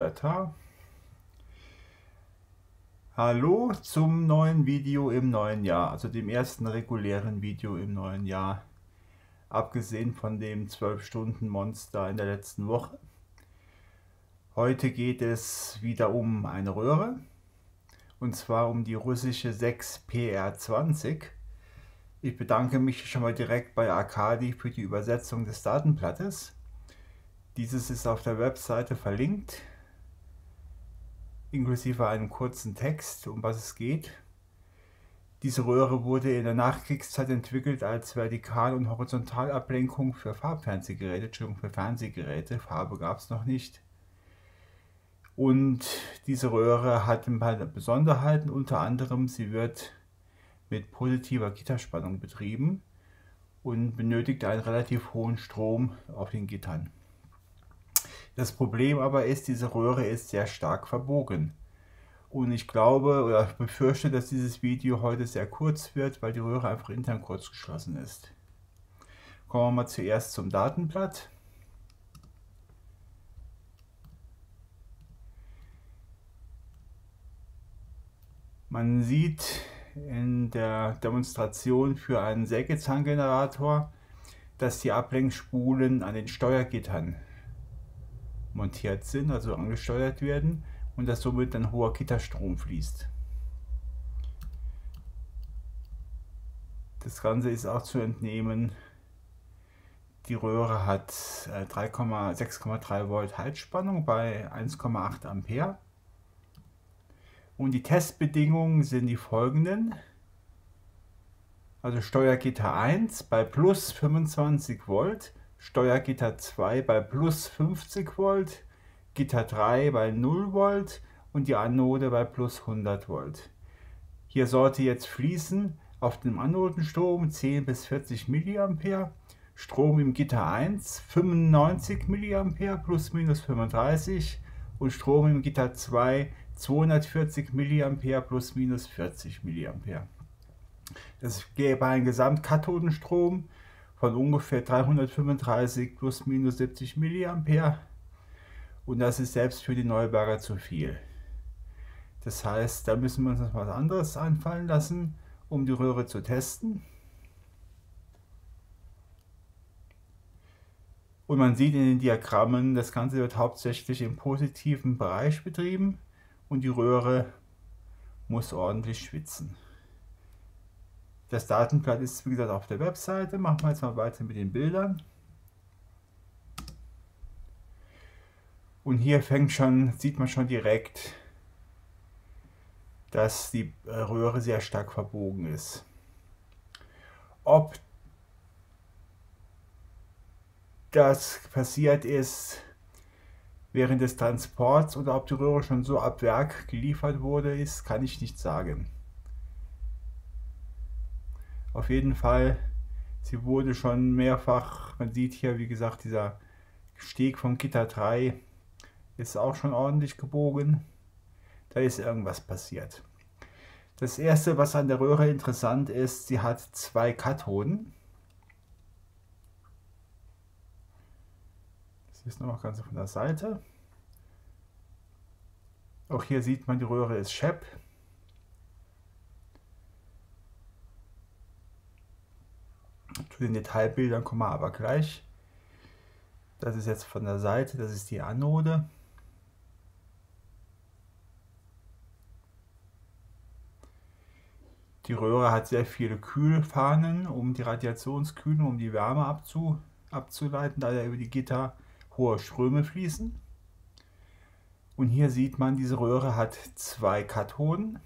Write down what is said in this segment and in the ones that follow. Weiter. Hallo zum neuen Video im neuen Jahr, also dem ersten regulären Video im neuen Jahr, abgesehen von dem 12-Stunden-Monster in der letzten Woche. Heute geht es wieder um eine Röhre, und zwar um die russische 6PR20. Ich bedanke mich schon mal direkt bei Arkadi für die Übersetzung des Datenblattes. Dieses ist auf der Webseite verlinkt, inklusive einem kurzen Text, um was es geht. Diese Röhre wurde in der Nachkriegszeit entwickelt als Vertikal- und Horizontalablenkung für Farbfernsehgeräte. Entschuldigung, für Fernsehgeräte, Farbe gab es noch nicht. Und diese Röhre hat ein paar Besonderheiten, unter anderem sie wird mit positiver Gitterspannung betrieben und benötigt einen relativ hohen Strom auf den Gittern. Das Problem aber ist, diese Röhre ist sehr stark verbogen. Und ich glaube oder befürchte, dass dieses Video heute sehr kurz wird, weil die Röhre einfach intern kurz geschlossen ist. Kommen wir mal zuerst zum Datenblatt. Man sieht in der Demonstration für einen Sägezahngenerator, dass die Ablenkspulen an den Steuergittern montiert sind, also angesteuert werden, und dass somit ein hoher Gitterstrom fließt. Das Ganze ist auch zu entnehmen, die Röhre hat 6,3 Volt Haltspannung bei 1,8 Ampere. Und die Testbedingungen sind die folgenden. Also Steuergitter 1 bei plus 25 Volt. Steuergitter 2 bei plus 50 Volt, Gitter 3 bei 0 Volt und die Anode bei plus 100 Volt. Hier sollte jetzt fließen auf dem Anodenstrom 10 bis 40 mA, Strom im Gitter 1 95 mA plus minus 35 und Strom im Gitter 2 240 mA plus minus 40 mA. Das gäbe einen Gesamtkathodenstrom von ungefähr 335 plus minus 70 mA und das ist selbst für die Neuberger zu viel. Das heißt, da müssen wir uns noch was anderes einfallen lassen, um die Röhre zu testen. Und man sieht in den Diagrammen, das Ganze wird hauptsächlich im positiven Bereich betrieben und die Röhre muss ordentlich schwitzen. Das Datenblatt ist wie gesagt auf der Webseite. Machen wir jetzt mal weiter mit den Bildern. Und hier sieht man schon direkt, dass die Röhre sehr stark verbogen ist. Ob das passiert ist während des Transports oder ob die Röhre schon so ab Werk geliefert wurde, kann ich nicht sagen. Auf jeden Fall, sie wurde schon mehrfach, man sieht hier wie gesagt, dieser Steg vom Gitter 3 ist auch schon ordentlich gebogen. Da ist irgendwas passiert. Das erste, was an der Röhre interessant ist, sie hat zwei Kathoden. Das ist noch ganz von der Seite. Auch hier sieht man, die Röhre ist schepp. Zu den Detailbildern kommen wir aber gleich. Das ist jetzt von der Seite, das ist die Anode. Die Röhre hat sehr viele Kühlfahnen, um die Radiationskühlung, um die Wärme abzuleiten, da ja über die Gitter hohe Ströme fließen. Und hier sieht man, diese Röhre hat zwei Kathoden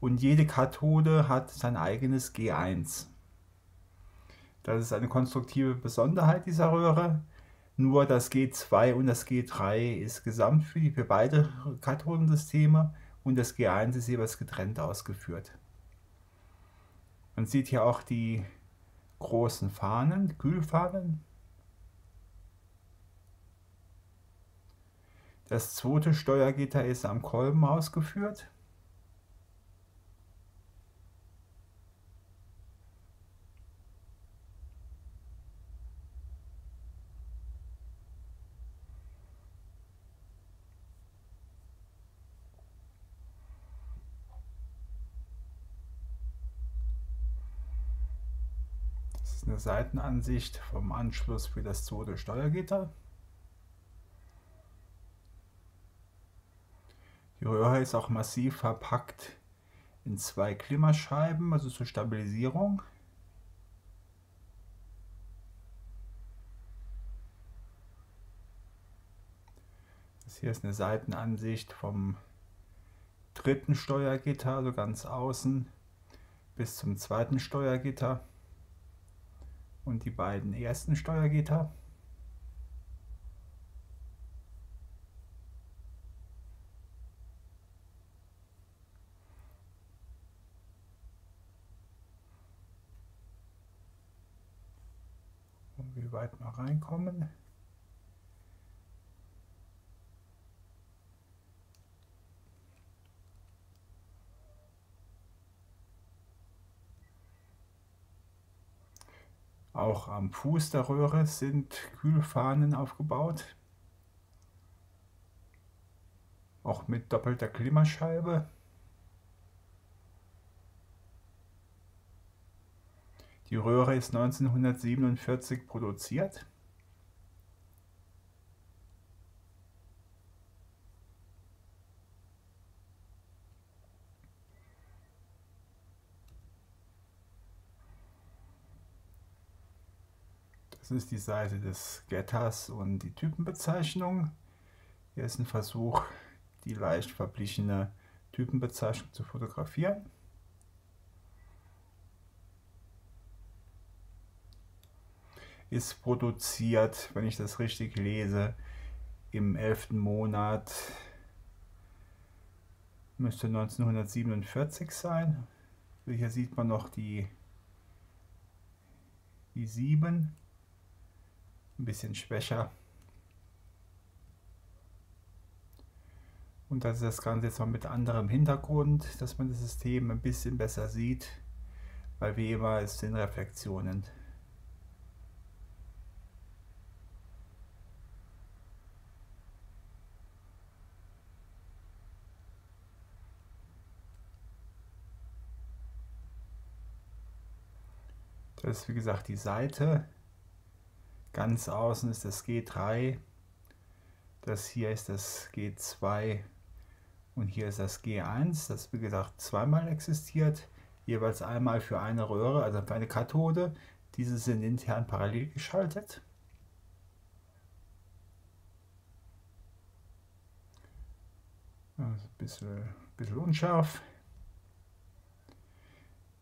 und jede Kathode hat sein eigenes G1. Das ist eine konstruktive Besonderheit dieser Röhre. Nur das G2 und das G3 ist gesamt für beide Kathodensysteme und das G1 ist jeweils getrennt ausgeführt. Man sieht hier auch die großen Fahnen, Kühlfahnen. Das zweite Steuergitter ist am Kolben ausgeführt. ist eine Seitenansicht vom Anschluss für das zweite Steuergitter. Die Röhre ist auch massiv verpackt in zwei Klimascheiben, also zur Stabilisierung. Das hier ist eine Seitenansicht vom dritten Steuergitter, also ganz außen, bis zum zweiten Steuergitter und die beiden ersten Steuergitter. Und wie weit wir reinkommen. Auch am Fuß der Röhre sind Kühlfahnen aufgebaut, auch mit doppelter Klimascheibe. Die Röhre ist 1947 produziert. Das ist die Seite des Getters und die Typenbezeichnung. Hier ist ein Versuch, die leicht verblichene Typenbezeichnung zu fotografieren. Ist produziert, wenn ich das richtig lese, im 11. Monat, müsste 1947 sein. Hier sieht man noch die 7. Ein bisschen schwächer. Und das ist das Ganze jetzt mal mit anderem Hintergrund, dass man das System ein bisschen besser sieht, weil wie immer es sind Reflexionen. Das ist wie gesagt die Seite. Ganz außen ist das G3, das hier ist das G2 und hier ist das G1, das wie gesagt zweimal existiert, jeweils einmal für eine Röhre, also für eine Kathode. Diese sind intern parallel geschaltet. Also ein bisschen unscharf.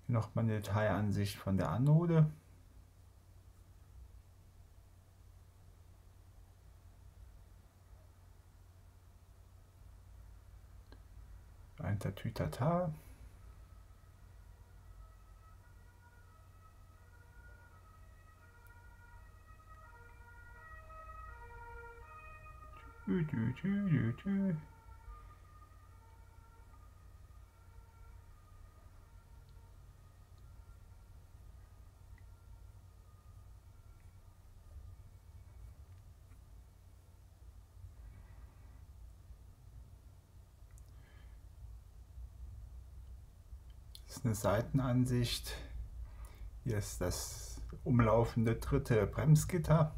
Hier nochmal eine Detailansicht von der Anode. Ein Tatütata. Eine Seitenansicht. Hier ist das umlaufende dritte Bremsgitter.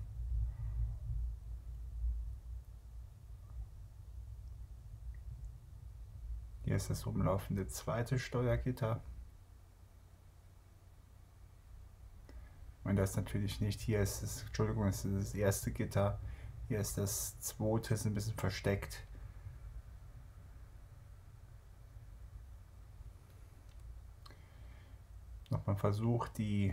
Hier ist das umlaufende zweite Steuergitter. Und das natürlich nicht. Hier ist es, Entschuldigung, das ist das erste Gitter. Hier ist das zweite, ist ein bisschen versteckt. Nochmal versucht, die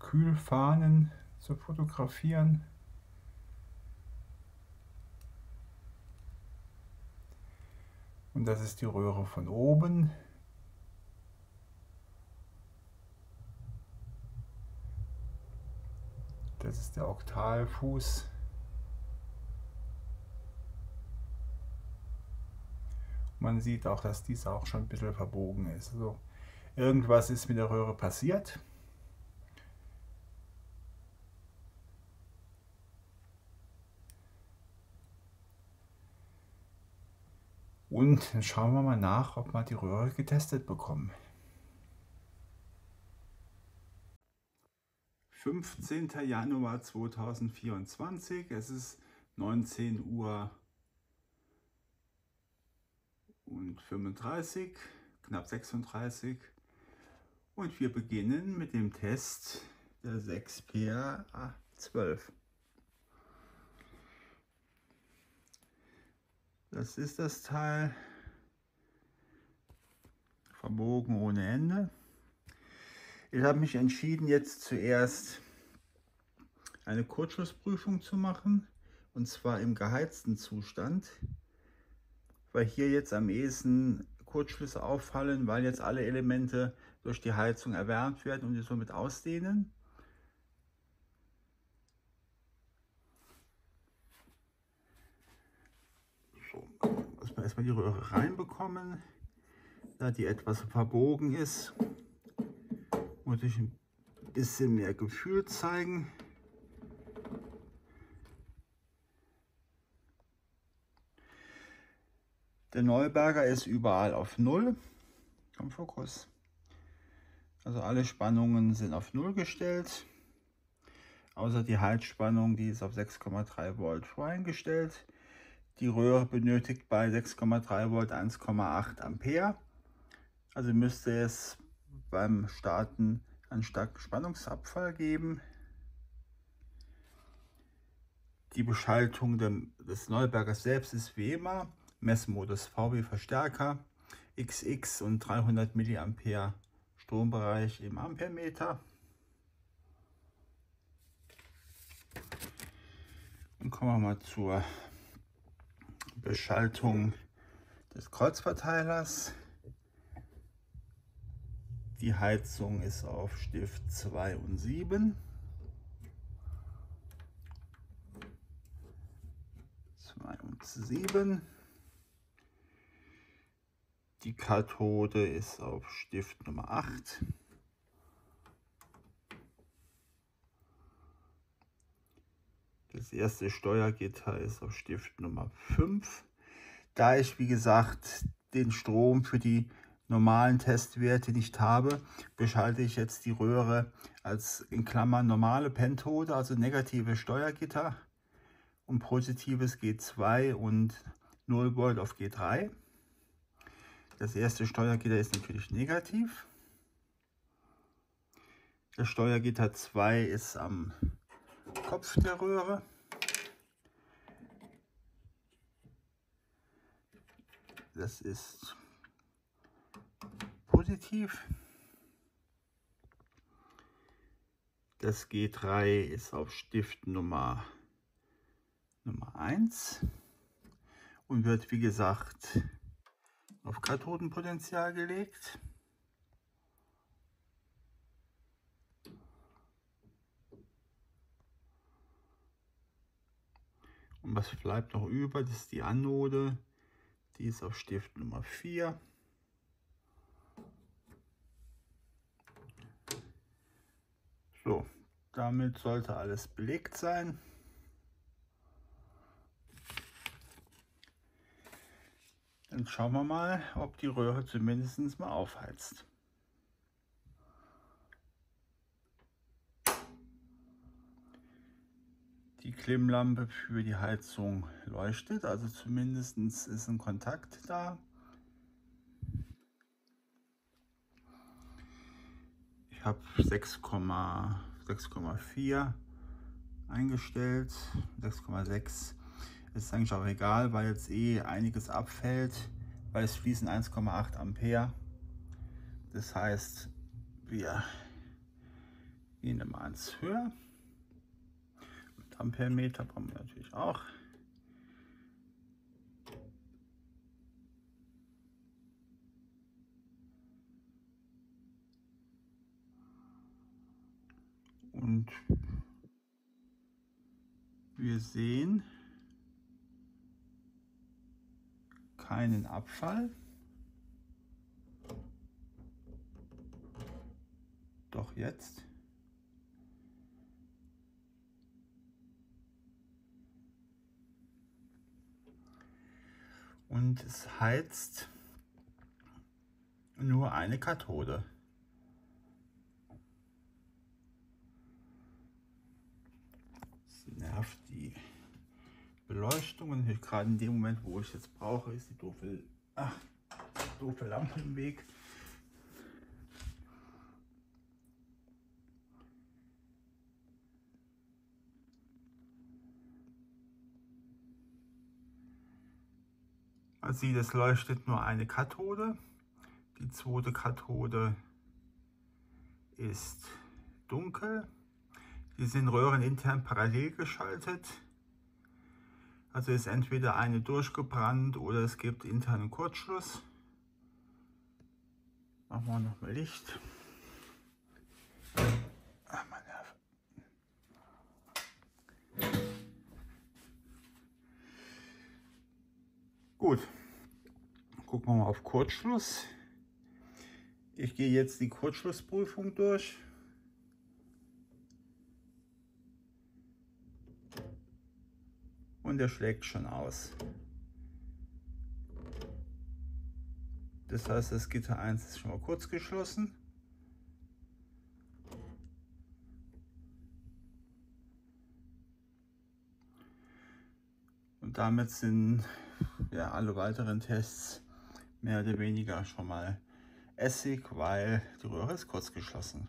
Kühlfahnen zu fotografieren. Und das ist die Röhre von oben. Das ist der Oktalfuß. Man sieht auch, dass dies auch schon ein bisschen verbogen ist. Also irgendwas ist mit der Röhre passiert. Und dann schauen wir mal nach, ob wir die Röhre getestet bekommen. 15. Januar 2024, es ist 19:35 Uhr, knapp 36, und wir beginnen mit dem Test der 6PR20. Das ist das Teil, Verbogen ohne Ende. Ich habe mich entschieden, jetzt zuerst eine Kurzschussprüfung zu machen, und zwar im geheizten Zustand, weil hier jetzt am ehesten Kurzschlüsse auffallen, weil jetzt alle Elemente durch die Heizung erwärmt werden und die somit ausdehnen. So, muss man erstmal die Röhre reinbekommen, da die etwas verbogen ist. Muss ich ein bisschen mehr Gefühl zeigen. Der Neuberger ist überall auf 0. Komm, Fokus. Also alle Spannungen sind auf 0 gestellt. Außer die Heizspannung, die ist auf 6,3 Volt voreingestellt. Die Röhre benötigt bei 6,3 Volt 1,8 Ampere. Also müsste es beim Starten einen starken Spannungsabfall geben. Die Beschaltung des Neubergers selbst ist wie immer Messmodus VW Verstärker, XX und 300 mA Strombereich im Amperemeter. Dann kommen wir mal zur Beschaltung des Kreuzverteilers. Die Heizung ist auf Stift 2 und 7. 2 und 7. Die Kathode ist auf Stift Nummer 8. Das erste Steuergitter ist auf Stift Nummer 5. Da ich, wie gesagt, den Strom für die normalen Testwerte nicht habe, beschalte ich jetzt die Röhre als in Klammern normale Pentode, also negative Steuergitter und positives G2 und 0 Volt auf G3. Das erste Steuergitter ist natürlich negativ. Das Steuergitter 2 ist am Kopf der Röhre. Das ist positiv. Das G3 ist auf Stift Nummer 1 und wird, wie gesagt, auf Kathodenpotential gelegt. Und was bleibt noch über, das ist die Anode, die ist auf Stift Nummer 4. So, damit sollte alles belegt sein. Dann schauen wir mal, ob die Röhre zumindest mal aufheizt. Die Klimmlampe für die Heizung leuchtet, also zumindest ist ein Kontakt da. Ich habe 6,4 eingestellt, 6,6. Ist eigentlich auch egal, weil jetzt eh einiges abfällt, weil es fließen 1,8 Ampere. Das heißt, wir gehen immer ans höher. Mit Amperemeter brauchen wir natürlich auch. Und wir sehen keinen Abfall. Doch jetzt. Und es heizt nur eine Kathode. nervt die Beleuchtung. Und natürlich gerade in dem Moment, wo ich es jetzt brauche, ist die doofe Lampe im Weg. Also sieht, es leuchtet nur eine Kathode. Die zweite Kathode ist dunkel. Die sind röhrenintern parallel geschaltet. Also ist entweder eine durchgebrannt oder es gibt internen Kurzschluss. Machen wir nochmal Licht. Ach, mein Nerv. Gut. Gucken wir mal auf Kurzschluss. Ich gehe jetzt die Kurzschlussprüfung durch. Und der schlägt schon aus. Das heißt, das Gitter 1 ist schon mal kurz geschlossen. Und damit sind ja alle weiteren Tests mehr oder weniger schon mal essig, weil die Röhre ist kurz geschlossen.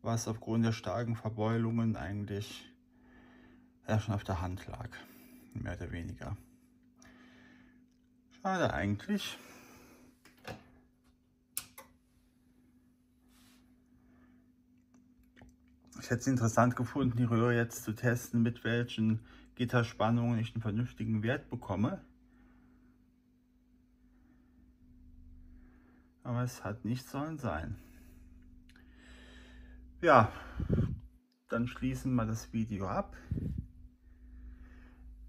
Was aufgrund der starken Verbeulungen eigentlich schon auf der Hand lag, mehr oder weniger. Schade eigentlich. Ich hätte es interessant gefunden, die Röhre jetzt zu testen, mit welchen Gitterspannungen ich einen vernünftigen Wert bekomme. Aber es hat nicht sollen sein. Ja, dann schließen wir das Video ab.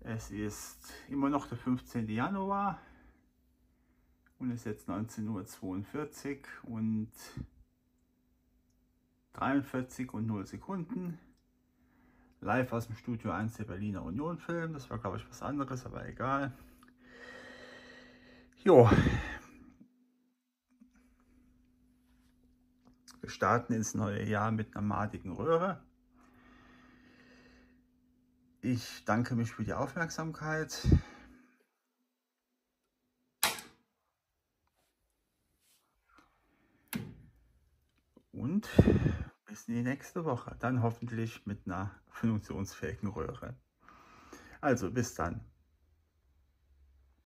Es ist immer noch der 15. Januar und es ist jetzt 19:42 Uhr und 43 und 0 Sekunden. Live aus dem Studio 1 der Berliner Union Film. Das war, glaube ich, was anderes, aber egal. Jo. Wir starten ins neue Jahr mit einer madigen Röhre. Ich danke mich für die Aufmerksamkeit. Und bis in die nächste Woche. Dann hoffentlich mit einer funktionsfähigen Röhre. Also bis dann.